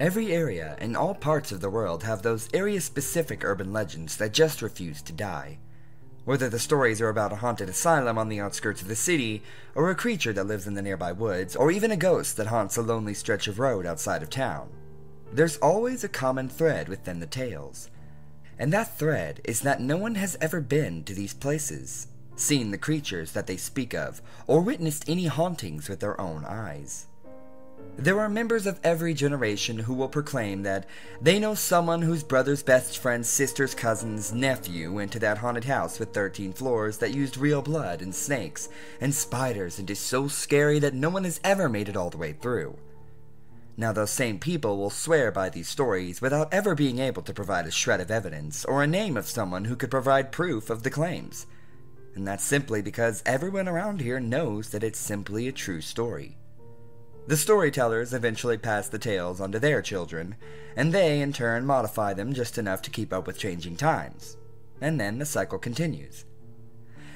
Every area and all parts of the world have those area-specific urban legends that just refuse to die. Whether the stories are about a haunted asylum on the outskirts of the city, or a creature that lives in the nearby woods, or even a ghost that haunts a lonely stretch of road outside of town. There's always a common thread within the tales. And that thread is that no one has ever been to these places, seen the creatures that they speak of, or witnessed any hauntings with their own eyes. There are members of every generation who will proclaim that they know someone whose brother's best friend's sister's cousin's nephew went to that haunted house with 13 floors that used real blood and snakes and spiders and is so scary that no one has ever made it all the way through. Now those same people will swear by these stories without ever being able to provide a shred of evidence or a name of someone who could provide proof of the claims. And that's simply because everyone around here knows that it's simply a true story. The storytellers eventually pass the tales on to their children, and they in turn modify them just enough to keep up with changing times. And then the cycle continues.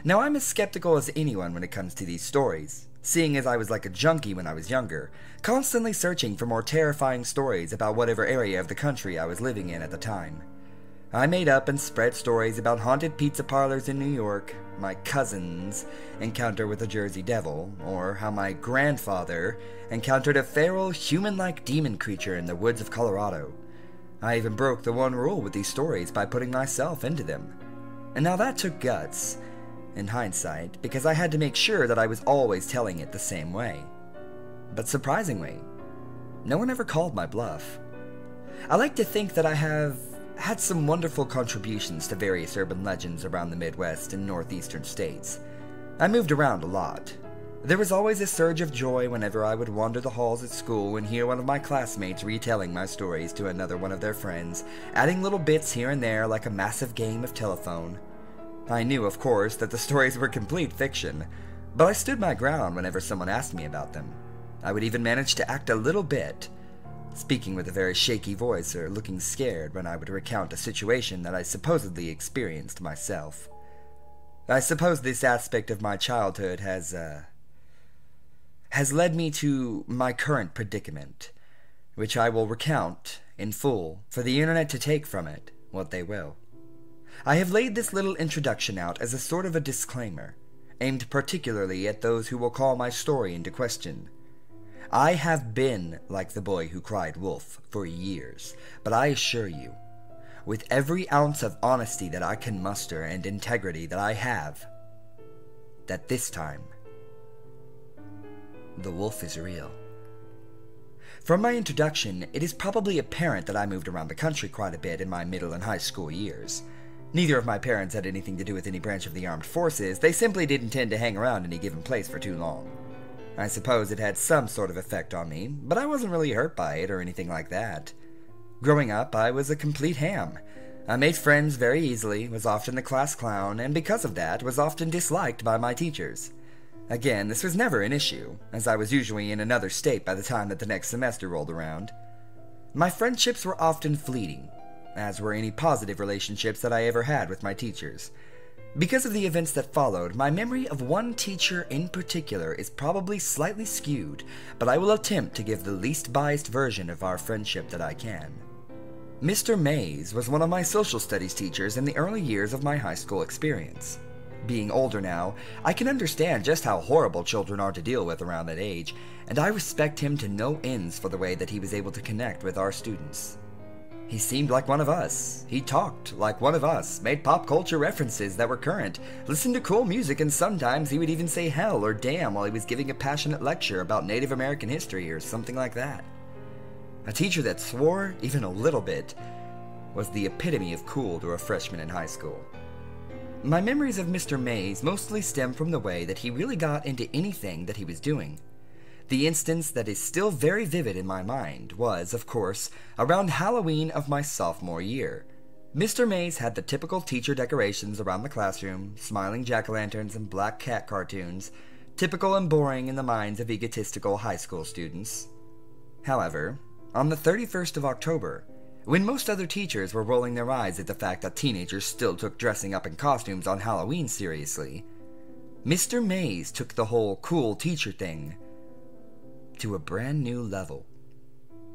Now I'm as skeptical as anyone when it comes to these stories, seeing as I was like a junkie when I was younger, constantly searching for more terrifying stories about whatever area of the country I was living in at the time. I made up and spread stories about haunted pizza parlors in New York, my cousin's encounter with a Jersey devil, or how my grandfather encountered a feral, human-like demon creature in the woods of Colorado. I even broke the one rule with these stories by putting myself into them. And now that took guts, in hindsight, because I had to make sure that I was always telling it the same way. But surprisingly, no one ever called my bluff. I like to think that I have had some wonderful contributions to various urban legends around the Midwest and northeastern states. I moved around a lot. There was always a surge of joy whenever I would wander the halls at school and hear one of my classmates retelling my stories to another one of their friends, adding little bits here and there like a massive game of telephone. I knew, of course, that the stories were complete fiction, but I stood my ground whenever someone asked me about them. I would even manage to act a little bit, speaking with a very shaky voice or looking scared when I would recount a situation that I supposedly experienced myself. I suppose this aspect of my childhood has led me to my current predicament, which I will recount in full for the internet to take from it what they will. I have laid this little introduction out as a sort of a disclaimer, aimed particularly at those who will call my story into question. I have been like the boy who cried wolf for years, but I assure you, with every ounce of honesty that I can muster and integrity that I have, that this time, the wolf is real. From my introduction, it is probably apparent that I moved around the country quite a bit in my middle and high school years. Neither of my parents had anything to do with any branch of the armed forces, they simply didn't tend to hang around any given place for too long. I suppose it had some sort of effect on me, but I wasn't really hurt by it or anything like that. Growing up, I was a complete ham. I made friends very easily, was often the class clown, and because of that, was often disliked by my teachers. Again, this was never an issue, as I was usually in another state by the time that the next semester rolled around. My friendships were often fleeting, as were any positive relationships that I ever had with my teachers. Because of the events that followed, my memory of one teacher in particular is probably slightly skewed, but I will attempt to give the least biased version of our friendship that I can. Mr. Mays was one of my social studies teachers in the early years of my high school experience. Being older now, I can understand just how horrible children are to deal with around that age, and I respect him to no ends for the way that he was able to connect with our students. He seemed like one of us, he talked like one of us, made pop culture references that were current, listened to cool music, and sometimes he would even say hell or damn while he was giving a passionate lecture about Native American history or something like that. A teacher that swore, even a little bit, was the epitome of cool to a freshman in high school. My memories of Mr. Mays mostly stem from the way that he really got into anything that he was doing. The instance that is still very vivid in my mind was, of course, around Halloween of my sophomore year. Mr. Mays had the typical teacher decorations around the classroom, smiling jack-o'-lanterns and black cat cartoons, typical and boring in the minds of egotistical high school students. However, on the 31st of October, when most other teachers were rolling their eyes at the fact that teenagers still took dressing up in costumes on Halloween seriously, Mr. Mays took the whole cool teacher thing to a brand new level.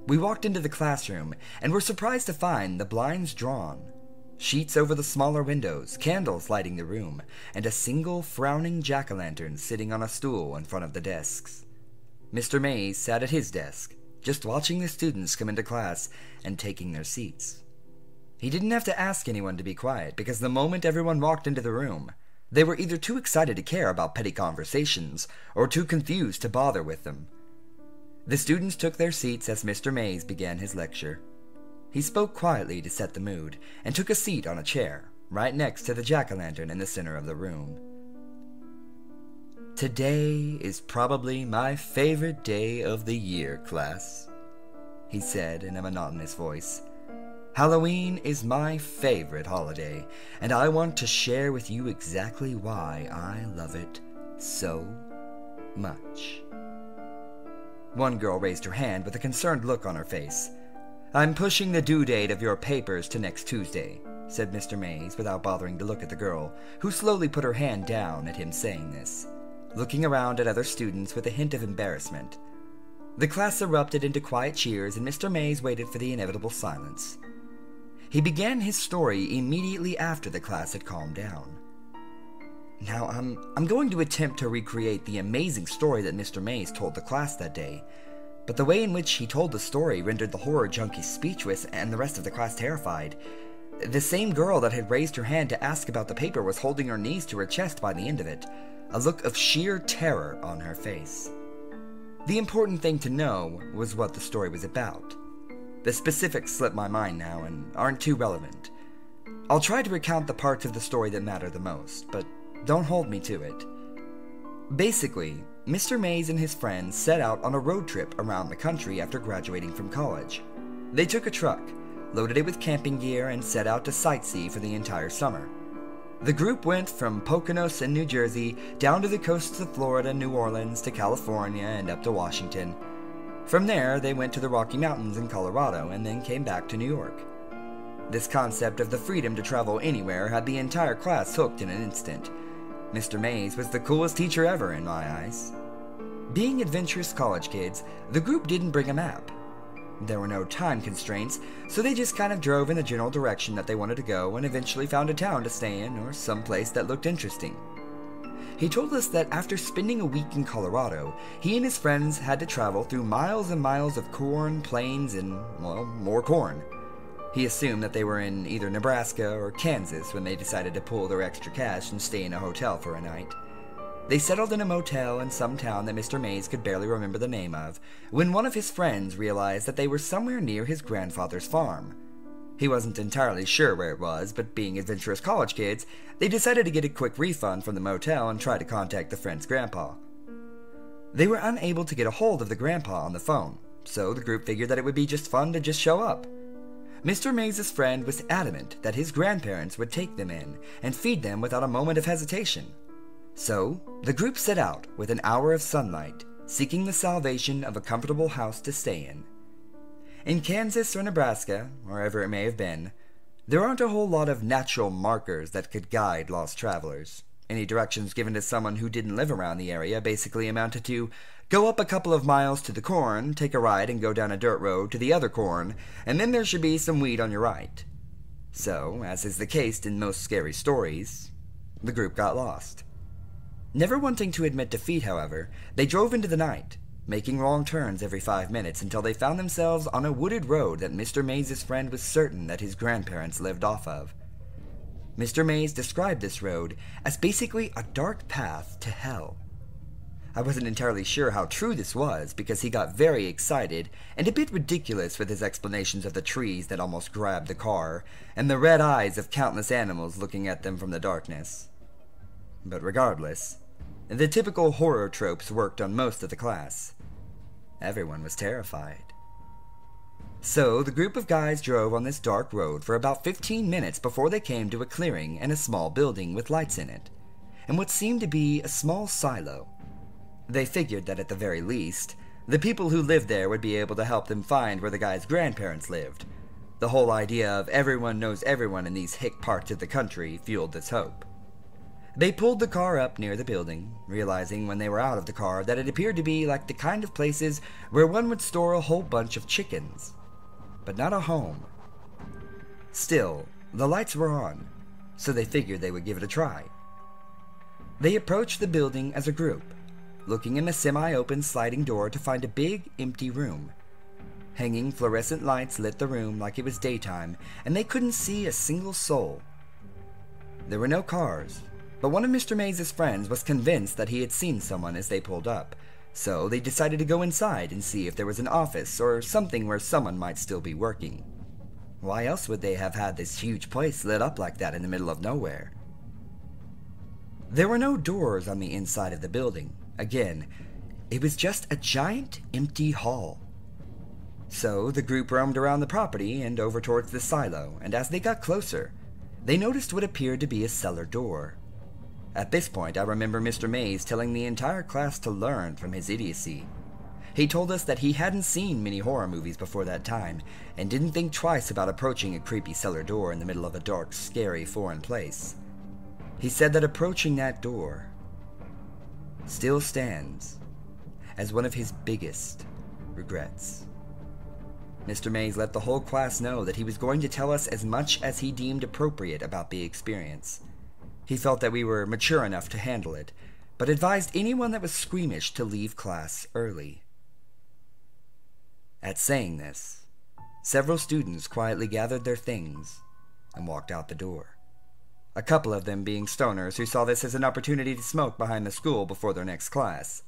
We walked into the classroom and were surprised to find the blinds drawn, sheets over the smaller windows, candles lighting the room, and a single frowning jack-o'-lantern sitting on a stool in front of the desks. Mr. Mays sat at his desk, just watching the students come into class and taking their seats. He didn't have to ask anyone to be quiet, because the moment everyone walked into the room, they were either too excited to care about petty conversations or too confused to bother with them. The students took their seats as Mr. Mays began his lecture. He spoke quietly to set the mood, and took a seat on a chair, right next to the jack-o'-lantern in the center of the room. "Today is probably my favorite day of the year, class," he said in a monotonous voice. "Halloween is my favorite holiday, and I want to share with you exactly why I love it so much." One girl raised her hand with a concerned look on her face. "I'm pushing the due date of your papers to next Tuesday," said Mr. Mays without bothering to look at the girl, who slowly put her hand down at him saying this, looking around at other students with a hint of embarrassment. The class erupted into quiet cheers, and Mr. Mays waited for the inevitable silence. He began his story immediately after the class had calmed down. Now, I'm going to attempt to recreate the amazing story that Mr. Mays told the class that day, but the way in which he told the story rendered the horror junkie speechless and the rest of the class terrified. The same girl that had raised her hand to ask about the paper was holding her knees to her chest by the end of it, a look of sheer terror on her face. The important thing to know was what the story was about. The specifics slip my mind now and aren't too relevant. I'll try to recount the parts of the story that matter the most, but don't hold me to it. Basically, Mr. Mays and his friends set out on a road trip around the country after graduating from college. They took a truck, loaded it with camping gear, and set out to sightsee for the entire summer. The group went from Poconos in New Jersey down to the coasts of Florida, New Orleans, to California, and up to Washington. From there, they went to the Rocky Mountains in Colorado and then came back to New York. This concept of the freedom to travel anywhere had the entire class hooked in an instant. Mr. Mays was the coolest teacher ever in my eyes. Being adventurous college kids, the group didn't bring a map. There were no time constraints, so they just kind of drove in the general direction that they wanted to go and eventually found a town to stay in or some place that looked interesting. He told us that after spending a week in Colorado, he and his friends had to travel through miles and miles of corn, plains, and, well, more corn. He assumed that they were in either Nebraska or Kansas when they decided to pull their extra cash and stay in a hotel for a night. They settled in a motel in some town that Mr. Mays could barely remember the name of, when one of his friends realized that they were somewhere near his grandfather's farm. He wasn't entirely sure where it was, but being adventurous college kids, they decided to get a quick refund from the motel and try to contact the friend's grandpa. They were unable to get a hold of the grandpa on the phone, so the group figured that it would be just fun to just show up. Mr. Mays' friend was adamant that his grandparents would take them in and feed them without a moment of hesitation. So, the group set out with an hour of sunlight, seeking the salvation of a comfortable house to stay in. In Kansas or Nebraska, wherever it may have been, there aren't a whole lot of natural markers that could guide lost travelers. Any directions given to someone who didn't live around the area basically amounted to, go up a couple of miles to the corn, take a ride and go down a dirt road to the other corn, and then there should be some weed on your right. So, as is the case in most scary stories, the group got lost. Never wanting to admit defeat, however, they drove into the night, making wrong turns every 5 minutes until they found themselves on a wooded road that Mr. Mays' friend was certain that his grandparents lived off of. Mr. Mays described this road as basically a dark path to hell. I wasn't entirely sure how true this was because he got very excited and a bit ridiculous with his explanations of the trees that almost grabbed the car and the red eyes of countless animals looking at them from the darkness. But regardless, the typical horror tropes worked on most of the class. Everyone was terrified. So, the group of guys drove on this dark road for about 15 minutes before they came to a clearing and a small building with lights in it, and what seemed to be a small silo. They figured that at the very least, The people who lived there would be able to help them find where the guy's grandparents lived. The whole idea of everyone knows everyone in these hick parts of the country fueled this hope. They pulled the car up near the building, realizing when they were out of the car that it appeared to be like the kind of places where one would store a whole bunch of chickens, but not a home. Still, the lights were on, so they figured they would give it a try. They approached the building as a group, looking in the semi-open sliding door to find a big, empty room. Hanging fluorescent lights lit the room like it was daytime, and they couldn't see a single soul. There were no cars, but one of Mr. Mays' friends was convinced that he had seen someone as they pulled up, so they decided to go inside and see if there was an office or something where someone might still be working. Why else would they have had this huge place lit up like that in the middle of nowhere? There were no doors on the inside of the building. Again, it was just a giant, empty hall. So the group roamed around the property and over towards the silo, and as they got closer, they noticed what appeared to be a cellar door. At this point, I remember Mr. Mays telling the entire class to learn from his idiocy. He told us that he hadn't seen many horror movies before that time, and didn't think twice about approaching a creepy cellar door in the middle of a dark, scary foreign place. He said that approaching that door still stands as one of his biggest regrets. Mr. Mays let the whole class know that he was going to tell us as much as he deemed appropriate about the experience. He felt that we were mature enough to handle it, but advised anyone that was squeamish to leave class early. At saying this, several students quietly gathered their things and walked out the door. A couple of them being stoners who saw this as an opportunity to smoke behind the school before their next class,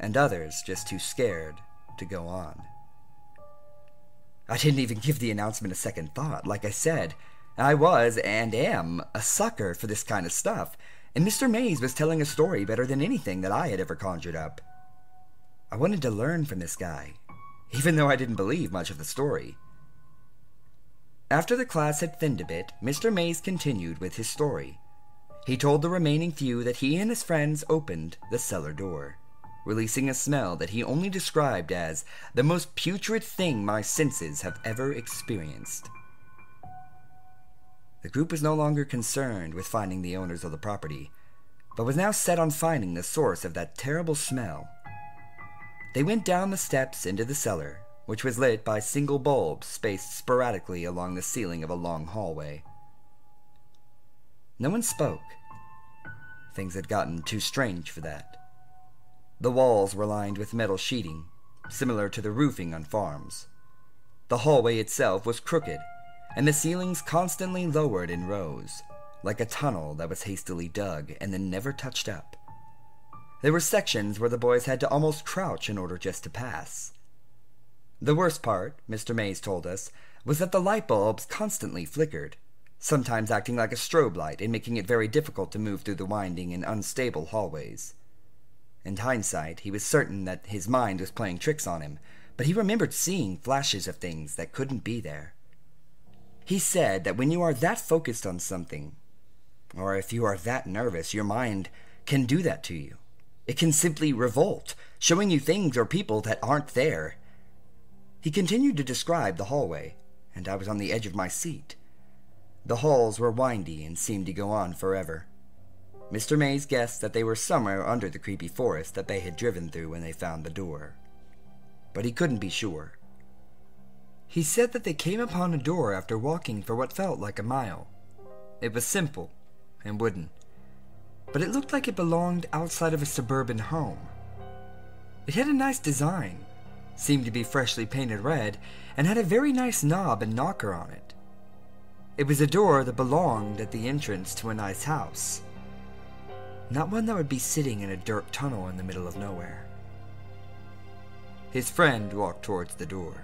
and others just too scared to go on. I didn't even give the announcement a second thought. Like I said, I was, and am, a sucker for this kind of stuff, and Mr. Mays was telling a story better than anything that I had ever conjured up. I wanted to learn from this guy, even though I didn't believe much of the story. After the class had thinned a bit, Mr. Mays continued with his story. He told the remaining few that he and his friends opened the cellar door, releasing a smell that he only described as the most putrid thing my senses have ever experienced. The group was no longer concerned with finding the owners of the property, but was now set on finding the source of that terrible smell. They went down the steps into the cellar, which was lit by single bulbs spaced sporadically along the ceiling of a long hallway. No one spoke. Things had gotten too strange for that. The walls were lined with metal sheeting, similar to the roofing on farms. The hallway itself was crooked, and the ceilings constantly lowered in rows, like a tunnel that was hastily dug and then never touched up. There were sections where the boys had to almost crouch in order just to pass. The worst part, Mr. Mays told us, was that the light bulbs constantly flickered, sometimes acting like a strobe light and making it very difficult to move through the winding and unstable hallways. In hindsight, he was certain that his mind was playing tricks on him, but he remembered seeing flashes of things that couldn't be there. He said that when you are that focused on something, or if you are that nervous, your mind can do that to you. It can simply revolt, showing you things or people that aren't there. He continued to describe the hallway, and I was on the edge of my seat. The halls were windy and seemed to go on forever. Mr. Mays guessed that they were somewhere under the creepy forest that they had driven through when they found the door, but he couldn't be sure. He said that they came upon a door after walking for what felt like a mile. It was simple and wooden, but it looked like it belonged outside of a suburban home. It had a nice design, seemed to be freshly painted red, and had a very nice knob and knocker on it. It was a door that belonged at the entrance to a nice house, not one that would be sitting in a dirt tunnel in the middle of nowhere. His friend walked towards the door,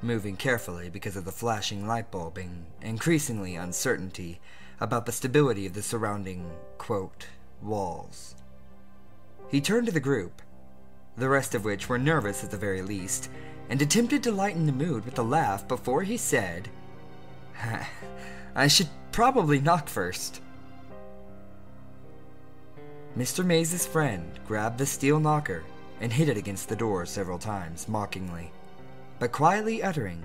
moving carefully because of the flashing light bulb and increasingly uncertainty about the stability of the surrounding, quote, walls. He turned to the group, the rest of which were nervous at the very least, and attempted to lighten the mood with a laugh before he said, "I should probably knock first." Mr. Mays' friend grabbed the steel knocker and hit it against the door several times, mockingly, but quietly uttering,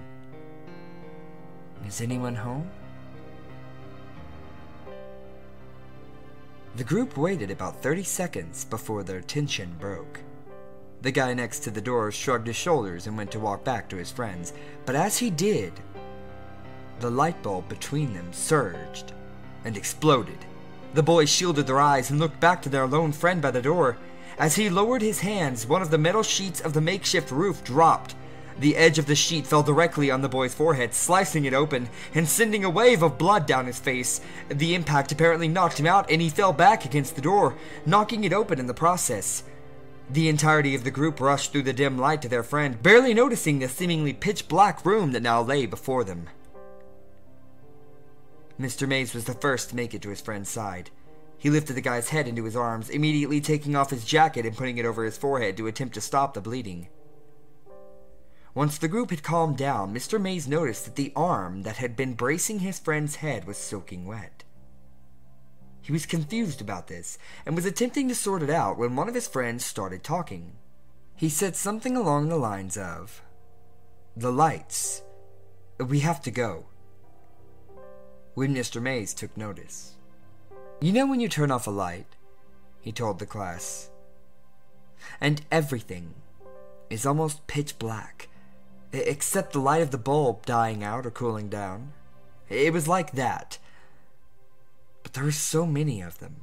"Is anyone home?" The group waited about 30 seconds before their tension broke. The guy next to the door shrugged his shoulders and went to walk back to his friends, but as he did, the light bulb between them surged and exploded. The boys shielded their eyes and looked back to their lone friend by the door. As he lowered his hands, one of the metal sheets of the makeshift roof dropped. The edge of the sheet fell directly on the boy's forehead, slicing it open and sending a wave of blood down his face. The impact apparently knocked him out, and he fell back against the door, knocking it open in the process. The entirety of the group rushed through the dim light to their friend, barely noticing the seemingly pitch-black room that now lay before them. Mr. Mays was the first to make it to his friend's side. He lifted the guy's head into his arms, immediately taking off his jacket and putting it over his forehead to attempt to stop the bleeding. Once the group had calmed down, Mr. Mays noticed that the arm that had been bracing his friend's head was soaking wet. He was confused about this, and was attempting to sort it out when one of his friends started talking. He said something along the lines of, "The lights. We have to go." When Mr. Mays took notice. "You know when you turn off a light," he told the class, "and everything is almost pitch black, except the light of the bulb dying out or cooling down. It was like that. But there were so many of them.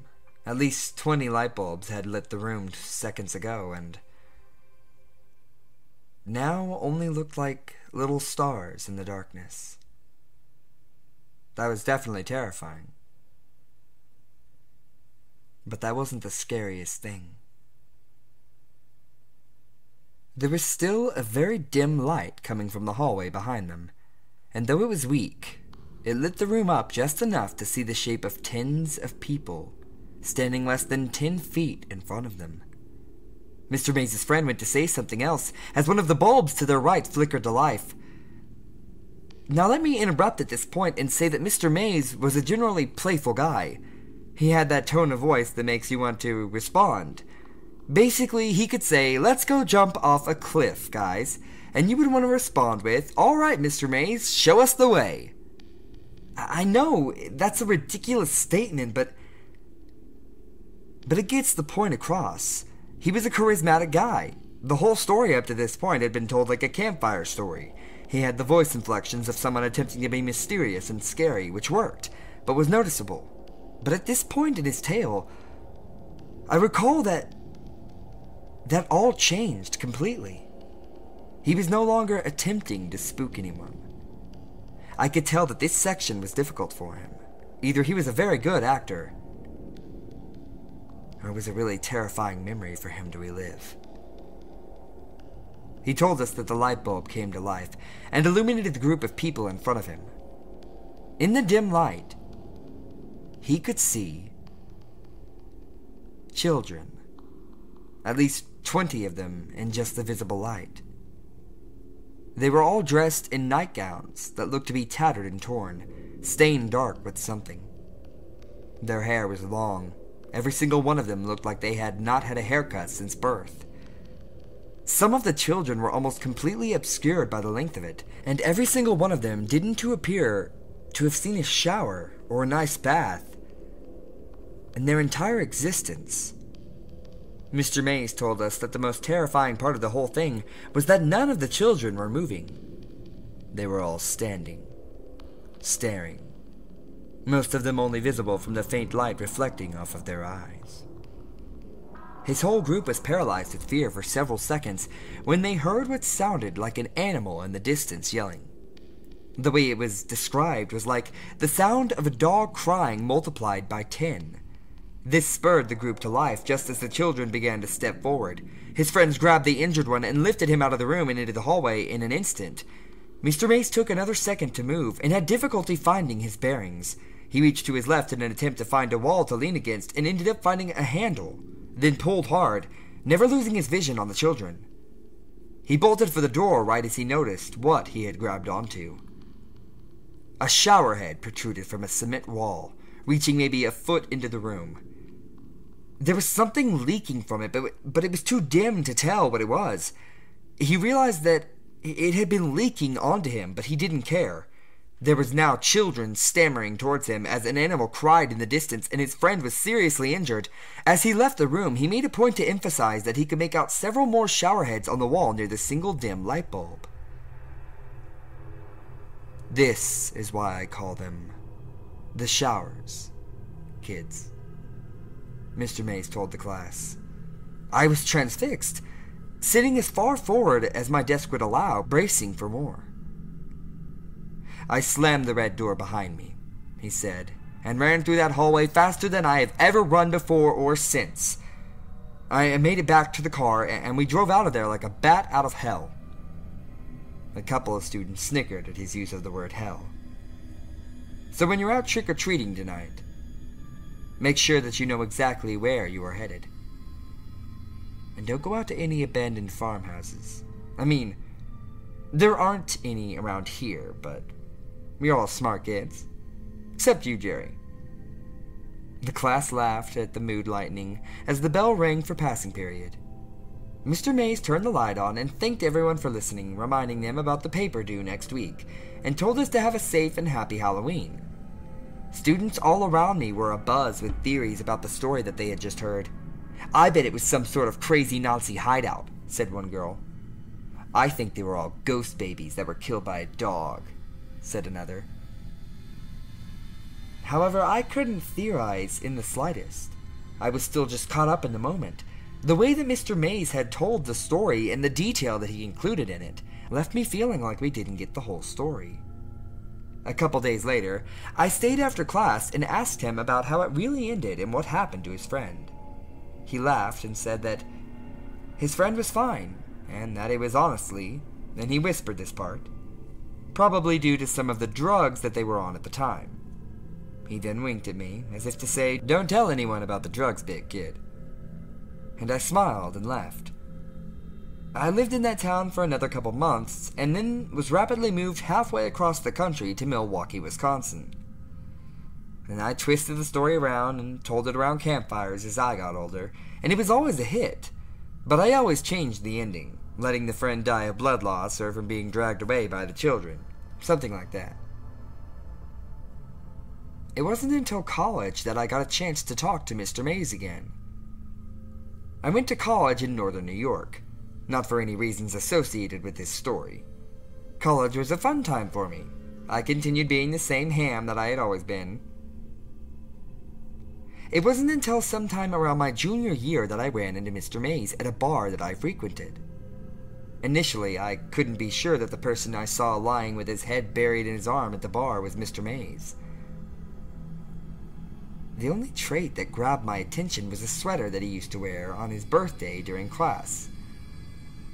At least 20 light bulbs had lit the room seconds ago, and now only looked like little stars in the darkness. That was definitely terrifying. But that wasn't the scariest thing. There was still a very dim light coming from the hallway behind them, and though it was weak, it lit the room up just enough to see the shape of tens of people, standing less than 10 feet in front of them. Mr. Mays' friend went to say something else, as one of the bulbs to their right flickered to life. Now let me interrupt at this point and say that Mr. Mays was a generally playful guy. He had that tone of voice that makes you want to respond. Basically, he could say, "Let's go jump off a cliff, guys," and you would want to respond with, "All right, Mr. Mays, show us the way." I know, that's a ridiculous statement, but it gets the point across. He was a charismatic guy. The whole story up to this point had been told like a campfire story. He had the voice inflections of someone attempting to be mysterious and scary, which worked, but was noticeable. But at this point in his tale, I recall that all changed completely. He was no longer attempting to spook anyone. I could tell that this section was difficult for him. Either he was a very good actor, or it was a really terrifying memory for him to relive. He told us that the light bulb came to life and illuminated the group of people in front of him. In the dim light, he could see children, at least 20 of them in just the visible light. They were all dressed in nightgowns that looked to be tattered and torn, stained dark with something. Their hair was long. Every single one of them looked like they had not had a haircut since birth. Some of the children were almost completely obscured by the length of it, and every single one of them didn't appear to have seen a shower or a nice bath in their entire existence. Mr. Mays told us that the most terrifying part of the whole thing was that none of the children were moving. They were all standing, staring, most of them only visible from the faint light reflecting off of their eyes. His whole group was paralyzed with fear for several seconds when they heard what sounded like an animal in the distance yelling. The way it was described was like the sound of a dog crying multiplied by 10. This spurred the group to life just as the children began to step forward. His friends grabbed the injured one and lifted him out of the room and into the hallway in an instant. Mr. Mays took another second to move and had difficulty finding his bearings. He reached to his left in an attempt to find a wall to lean against and ended up finding a handle, then pulled hard, never losing his vision on the children. He bolted for the door right as he noticed what he had grabbed onto. A showerhead protruded from a cement wall, reaching maybe a foot into the room. There was something leaking from it, but it was too dim to tell what it was. He realized that it had been leaking onto him, but he didn't care. There was now children stammering towards him as an animal cried in the distance, and his friend was seriously injured. As he left the room, he made a point to emphasize that he could make out several more showerheads on the wall near the single dim light bulb. This is why I call them the showers, kids, Mr. Mays told the class. I was transfixed, sitting as far forward as my desk would allow, bracing for more. I slammed the red door behind me, he said, and ran through that hallway faster than I have ever run before or since. I made it back to the car, and we drove out of there like a bat out of hell. A couple of students snickered at his use of the word hell. So when you're out trick-or-treating tonight, make sure that you know exactly where you are headed. And don't go out to any abandoned farmhouses. I mean, there aren't any around here, but we're all smart kids. Except you, Jerry. The class laughed at the mood lightning as the bell rang for passing period. Mr. Mays turned the light on and thanked everyone for listening, reminding them about the paper due next week, and told us to have a safe and happy Halloween. Students all around me were abuzz with theories about the story that they had just heard. I bet it was some sort of crazy Nazi hideout, said one girl. I think they were all ghost babies that were killed by a dog, said another. However, I couldn't theorize in the slightest. I was still just caught up in the moment. The way that Mr. Mays had told the story and the detail that he included in it left me feeling like we didn't get the whole story. A couple days later, I stayed after class and asked him about how it really ended and what happened to his friend. He laughed and said that his friend was fine, and that it was honestly, and he whispered this part, probably due to some of the drugs that they were on at the time. He then winked at me, as if to say, "Don't tell anyone about the drugs bit, kid." And I smiled and left. I lived in that town for another couple months, and then was rapidly moved halfway across the country to Milwaukee, Wisconsin. And I twisted the story around and told it around campfires as I got older, and it was always a hit. But I always changed the ending, letting the friend die of blood loss or from being dragged away by the children, something like that. It wasn't until college that I got a chance to talk to Mr. Mays again. I went to college in northern New York, not for any reasons associated with this story. College was a fun time for me. I continued being the same ham that I had always been. It wasn't until sometime around my junior year that I ran into Mr. Mays at a bar that I frequented. Initially, I couldn't be sure that the person I saw lying with his head buried in his arm at the bar was Mr. Mays. The only trait that grabbed my attention was a sweater that he used to wear on his birthday during class.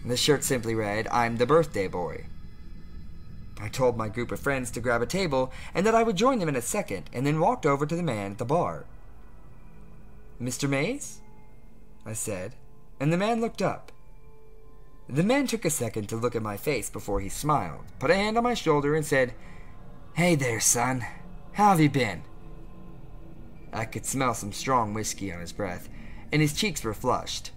The shirt simply read, "I'm the birthday boy." I told my group of friends to grab a table and that I would join them in a second, and then walked over to the man at the bar. "Mr. Mays?" I said, and the man looked up. The man took a second to look at my face before he smiled, put a hand on my shoulder, and said, "Hey there, son. How have you been?" I could smell some strong whiskey on his breath, and his cheeks were flushed.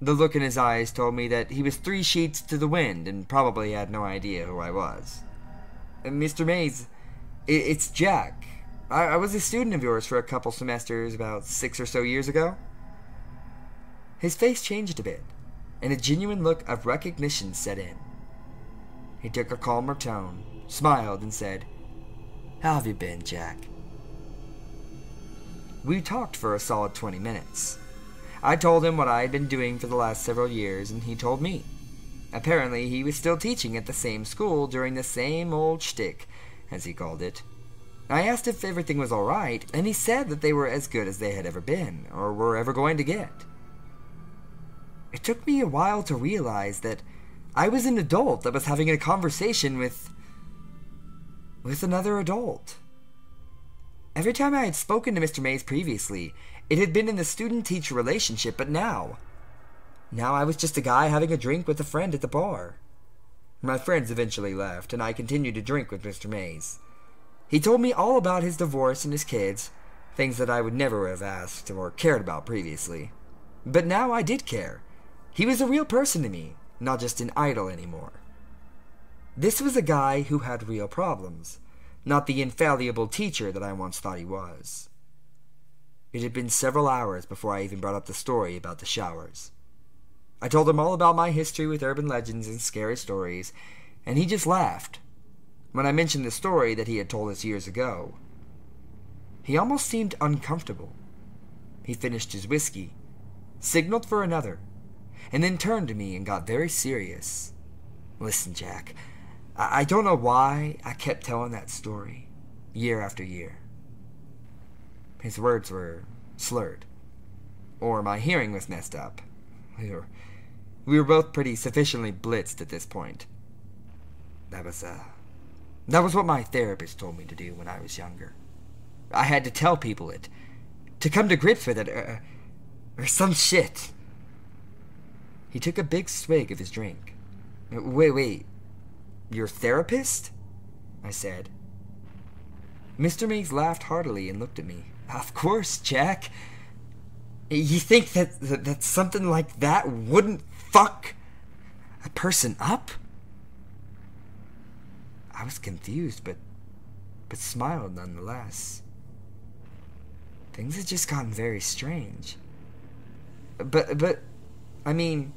The look in his eyes told me that he was 3 sheets to the wind and probably had no idea who I was. "Mr. Mays, it's Jack. I was a student of yours for a couple semesters about 6 or so years ago." His face changed a bit, and a genuine look of recognition set in. He took a calmer tone, smiled, and said, "How have you been, Jack?" We talked for a solid 20 minutes. I told him what I had been doing for the last several years, and he told me. Apparently, he was still teaching at the same school during the same old shtick, as he called it. I asked if everything was all right, and he said that they were as good as they had ever been, or were ever going to get. It took me a while to realize that I was an adult that was having a conversation with another adult. Every time I had spoken to Mr. Mays previously, it had been in the student-teacher relationship, but now I was just a guy having a drink with a friend at the bar. My friends eventually left, and I continued to drink with Mr. Mays. He told me all about his divorce and his kids, things that I would never have asked or cared about previously. But now I did care. He was a real person to me, not just an idol anymore. This was a guy who had real problems, not the infallible teacher that I once thought he was. It had been several hours before I even brought up the story about the showers. I told him all about my history with urban legends and scary stories, and he just laughed when I mentioned the story that he had told us years ago. He almost seemed uncomfortable. He finished his whiskey, signaled for another, and then turned to me and got very serious. "Listen, Jack, I don't know why I kept telling that story year after year." His words were slurred, or my hearing was messed up. We were both pretty sufficiently blitzed at this point. That was what my therapist told me to do when I was younger. I had to tell people it, to come to grips with it, or some shit. He took a big swig of his drink. Wait, your therapist?" I said. Mr. Mays laughed heartily and looked at me. "Of course, Jack. You think that something like that wouldn't fuck a person up?" I was confused, but smiled nonetheless. Things had just gotten very strange. But, I mean,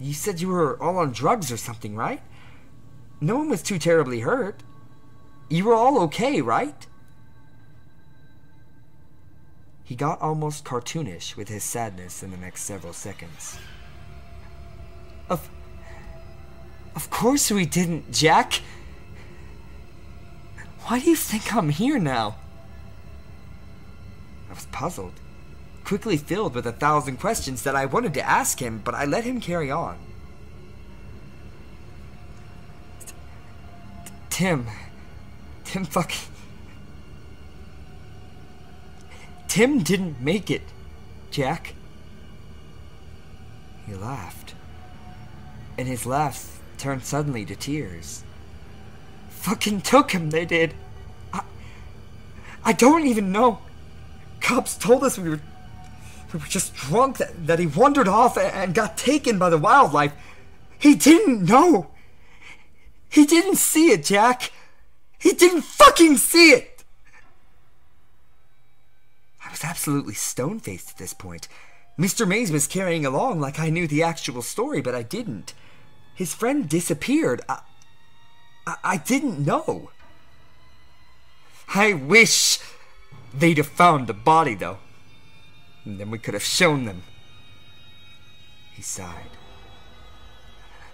you said you were all on drugs or something, right? No one was too terribly hurt. You were all okay, right?" He got almost cartoonish with his sadness in the next several seconds. Of course we didn't, Jack. Why do you think I'm here now?" I was puzzled, quickly filled with 1,000 questions that I wanted to ask him, but I let him carry on. Tim fucking... Tim didn't make it, Jack." He laughed, and his laugh turned suddenly to tears. "Fucking took him, they did. I don't even know. Cops told us we were just drunk, that he wandered off and got taken by the wildlife. He didn't know. He didn't see it, Jack. He didn't fucking see it." I was absolutely stone-faced at this point. Mr. Mays was carrying along like I knew the actual story, but I didn't. His friend disappeared. I didn't know. "I wish they'd have found the body, though. And then we could have shown them." He sighed.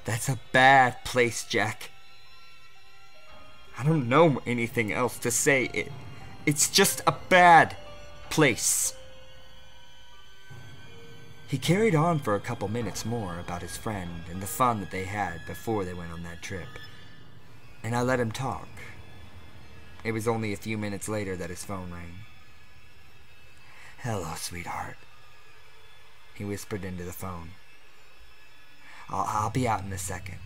"That's a bad place, Jack. I don't know anything else to say. It's just a bad place." He carried on for a couple minutes more about his friend and the fun that they had before they went on that trip, and I let him talk. It was only a few minutes later that his phone rang. "Hello, sweetheart," he whispered into the phone. I'll be out in a second.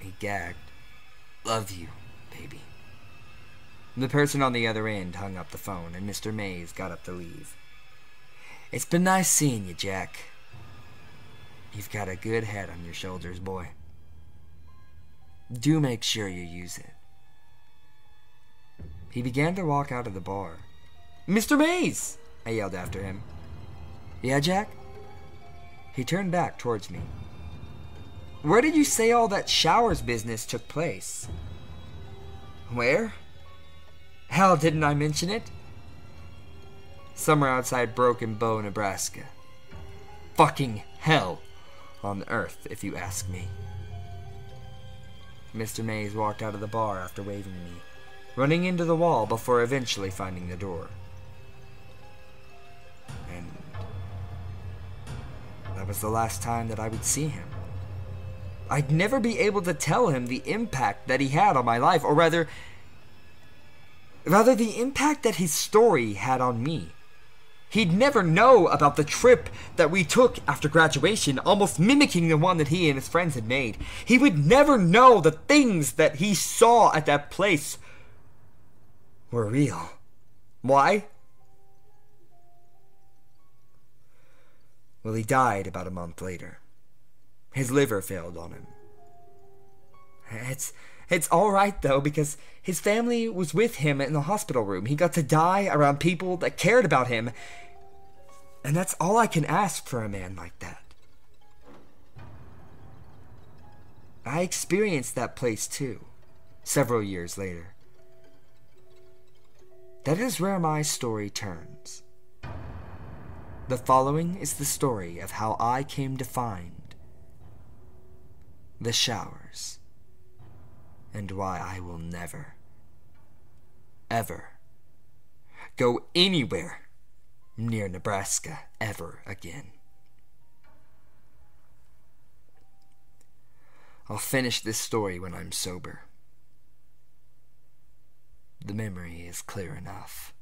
He gagged. "Love you, baby." The person on the other end hung up the phone, and Mr. Mays got up to leave. "It's been nice seeing you, Jack. You've got a good head on your shoulders, boy. Do make sure you use it." He began to walk out of the bar. "Mr. Mays!" I yelled after him. "Yeah, Jack?" He turned back towards me. "Where did you say all that showers business took place?" "Where? Hell, didn't I mention it? Somewhere outside Broken Bow, Nebraska. Fucking hell on earth, if you ask me." Mr. Mays walked out of the bar after waving me, running into the wall before eventually finding the door. And that was the last time that I would see him. I'd never be able to tell him the impact that he had on my life, or rather the impact that his story had on me. He'd never know about the trip that we took after graduation, almost mimicking the one that he and his friends had made. He would never know the things that he saw at that place were real. Why? Well, he died about a month later. His liver failed on him. It's alright though, because his family was with him in the hospital room. He got to die around people that cared about him. And that's all I can ask for a man like that. I experienced that place too, several years later. That is where my story turns. The following is the story of how I came to find the showers, and why I will never, ever go anywhere near Nebraska ever again. I'll finish this story when I'm sober. The memory is clear enough.